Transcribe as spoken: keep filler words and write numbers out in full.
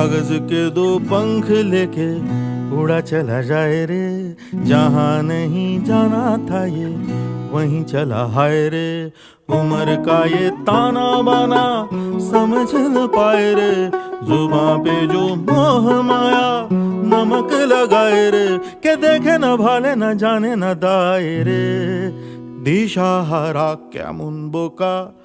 कागज के दो पंख लेके उड़ा चला जाए रे, जहाँ नहीं जाना था ये वहीं चला हाय रे। उम्र का ये ताना बाना समझ न पाए रे, जुबां पे जो मोह माया नमक लगाए रे, के देखे न भाले न जाने न दाए रे। दिशा हरा क्या मुन बोका